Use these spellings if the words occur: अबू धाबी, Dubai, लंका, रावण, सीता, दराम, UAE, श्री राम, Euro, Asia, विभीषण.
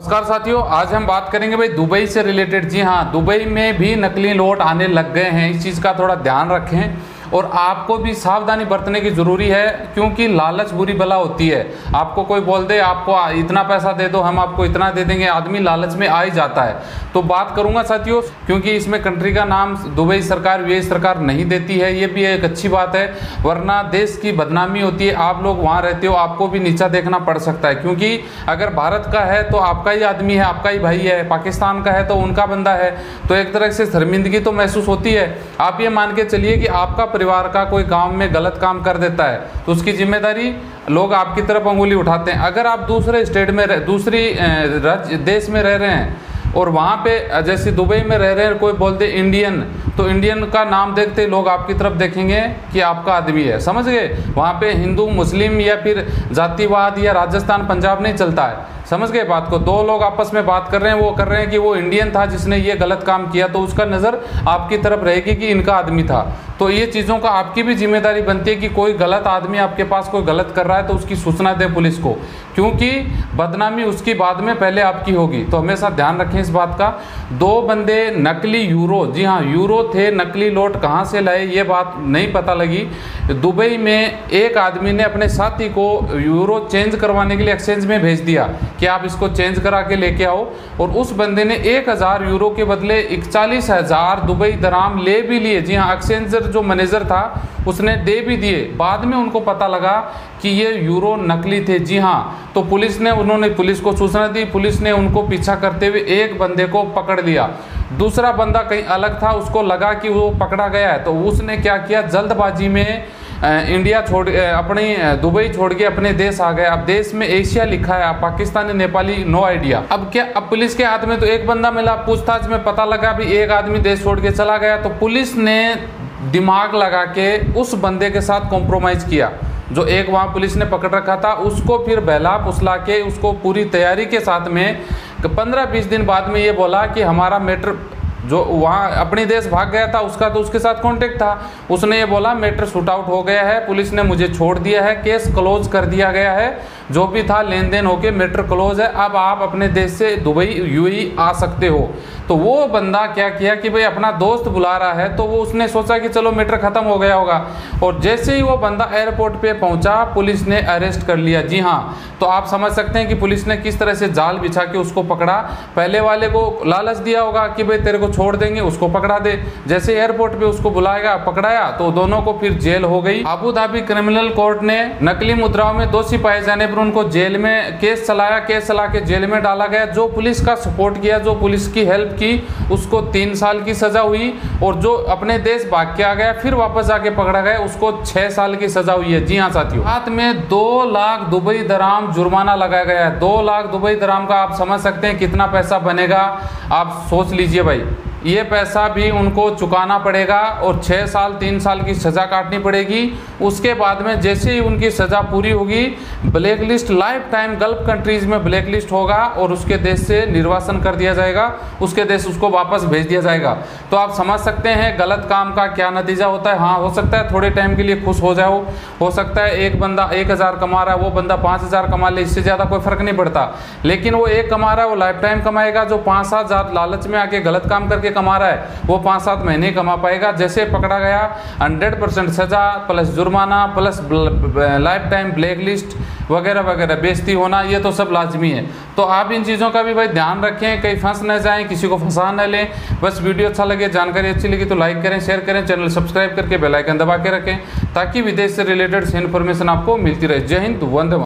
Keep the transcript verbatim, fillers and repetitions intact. नमस्कार साथियों, आज हम बात करेंगे भाई दुबई से रिलेटेड। जी हाँ, दुबई में भी नकली नोट आने लग गए हैं। इस चीज़ का थोड़ा ध्यान रखें और आपको भी सावधानी बरतने की ज़रूरी है, क्योंकि लालच बुरी भला होती है। आपको कोई बोल दे आपको इतना पैसा दे दो, हम आपको इतना दे देंगे, आदमी लालच में आ ही जाता है। तो बात करूँगा साथियों, क्योंकि इसमें कंट्री का नाम दुबई सरकार यूएई सरकार नहीं देती है, ये भी एक अच्छी बात है, वरना देश की बदनामी होती है। आप लोग वहाँ रहते हो, आपको भी नीचा देखना पड़ सकता है, क्योंकि अगर भारत का है तो आपका ही आदमी है, आपका ही भाई है, पाकिस्तान का है तो उनका बंदा है, तो एक तरह से शर्मिंदगी तो महसूस होती है। आप ये मान के चलिए कि आपका परिवार का कोई गांव में गलत काम कर देता है तो उसकी जिम्मेदारी लोग आपकी तरफ अंगुली उठाते हैं। अगर आप दूसरे स्टेट में रह, दूसरी देश में रह रहे हैं और वहाँ पे जैसे दुबई में रह रहे हैं, कोई बोलते इंडियन, तो इंडियन का नाम देखते ही लोग आपकी तरफ देखेंगे कि आपका आदमी है, समझ गए। वहाँ पे हिंदू मुस्लिम या फिर जातिवाद या राजस्थान पंजाब नहीं चलता है, समझ गए बात को। दो लोग आपस में बात कर रहे हैं, वो कर रहे हैं कि वो इंडियन था जिसने ये गलत काम किया, तो उसका नज़र आपकी तरफ रहेगी कि इनका आदमी था। तो ये चीज़ों का आपकी भी जिम्मेदारी बनती है कि कोई गलत आदमी आपके पास कोई गलत कर रहा है तो उसकी सूचना दे पुलिस को, क्योंकि बदनामी उसकी बाद में पहले आपकी होगी। तो हमेशा ध्यान रखें इस बात का। दो बंदे नकली यूरो, जी हाँ यूरो थे, नकली नोट कहाँ से लाए ये बात नहीं पता लगी। दुबई में एक आदमी ने अपने साथी को यूरो चेंज करवाने के लिए एक्सचेंज में भेज दिया कि आप इसको चेंज करा के लेके आओ, और उस बंदे ने एक हज़ार यूरो के बदले इकतालीस हज़ार दुबई दराम ले भी लिए। जी हाँ, एक्सचेंजर जो मैनेजर था उसने दे भी दिए। बाद में उनको पता लगा कि ये यूरो नकली थे। जी हाँ, तो पुलिस ने उन्होंने पुलिस को सूचना दी, पुलिस ने उनको पीछा करते हुए एक बंदे को पकड़ लिया। दूसरा बंदा कहीं अलग था, उसको लगा कि वो पकड़ा गया है, तो उसने क्या किया, जल्दबाजी में इंडिया छोड़ अपनी दुबई छोड़ के अपने देश आ गए। अब देश में एशिया लिखा है, पाकिस्तानी नेपाली नो आइडिया। अब क्या, अब पुलिस के हाथ में तो एक बंदा मिला, पूछताछ में पता लगा भी एक आदमी देश छोड़ के चला गया, तो पुलिस ने दिमाग लगा के उस बंदे के साथ कॉम्प्रोमाइज़ किया जो एक वहाँ पुलिस ने पकड़ रखा था। उसको फिर बहला फुसला के उसको पूरी तैयारी के साथ में पंद्रह बीस दिन बाद में ये बोला कि हमारा मैटर जो वहाँ अपने देश भाग गया था उसका तो उसके साथ कांटेक्ट था, उसने ये बोला मैटर शूट आउट हो गया है, पुलिस ने मुझे छोड़ दिया है, केस क्लोज कर दिया गया है, जो भी था लेन देन होके मैटर क्लोज है, अब आप अपने देश से दुबई यूएई आ सकते हो। तो वो बंदा क्या किया कि भाई अपना दोस्त बुला रहा है, तो वो उसने सोचा कि चलो मैटर ख़त्म हो गया होगा, और जैसे ही वो बंदा एयरपोर्ट पर पहुँचा पुलिस ने अरेस्ट कर लिया। जी हाँ, तो आप समझ सकते हैं कि पुलिस ने किस तरह से जाल बिछा के उसको पकड़ा। पहले वाले को लालच दिया होगा कि भाई तेरे को छोड़ देंगे, उसको पकड़ा दे, जैसे एयरपोर्ट पे उसको बुलाएगा पकड़ाया, तो दोनों को फिर जेल हो गई। अबू धाबी क्रिमिनल कोर्ट ने नकली मुद्राओं में दोषी पाए जाने पर उनको जेल में केस चलाया, केस चला के जेल में डाला गया। जो पुलिस का सपोर्ट किया, जो पुलिस की हेल्प की, उसको तीन साल की सजा हुई, और जो अपने देश भाग के आ गया फिर वापस जाके पकड़ा गया उसको छह साल की सजा हुई है। जी हाँ साथियों, साथ में दो लाख दुबई दराम जुर्माना लगाया गया है। दो लाख दुबई दराम का आप समझ सकते हैं कितना पैसा बनेगा, आप सोच लीजिए भाई। ये पैसा भी उनको चुकाना पड़ेगा और छः साल तीन साल की सज़ा काटनी पड़ेगी। उसके बाद में जैसे ही उनकी सज़ा पूरी होगी black list, life time gulf countries में ब्लैक लिस्ट होगा और उसके देश से निर्वासन कर दिया जाएगा, उसके देश उसको वापस भेज दिया जाएगा। तो आप समझ सकते हैं गलत काम का क्या नतीजा होता है। हाँ, हो सकता है थोड़े टाइम के लिए खुश हो जाओ, हो सकता है एक बंदा एक हज़ार कमा रहा है, वो बंदा पाँच हज़ार कमा ले, इससे ज़्यादा कोई फ़र्क नहीं पड़ता। लेकिन वो एक कमा रहा है वो लाइफ टाइम कमाएगा, जो पाँच सात हज़ार लालच में आके गलत काम करके कमा रहा है वो पाँच सात महीने कमा पाएगा। जैसे पकड़ा गया सौ परसेंट सजा प्लस जुर्माना plus life time black list वगैरह वगैरह, बेइज्जती होना, ये तो सब लाजमी है। तो आप इन चीज़ों का भी भाई ध्यान रखें, कहीं फंस न जाएं, किसी को फंसा न लें। बस वीडियो अच्छा लगे, जानकारी अच्छी लगी तो लाइक करें, शेयर करें, चैनल सब्सक्राइब करके बेल आइकन दबा के रखें ताकि विदेश से रिलेटेड इन्फॉर्मेशन आपको मिलती रहे। जय हिंद, वंदे मातरम।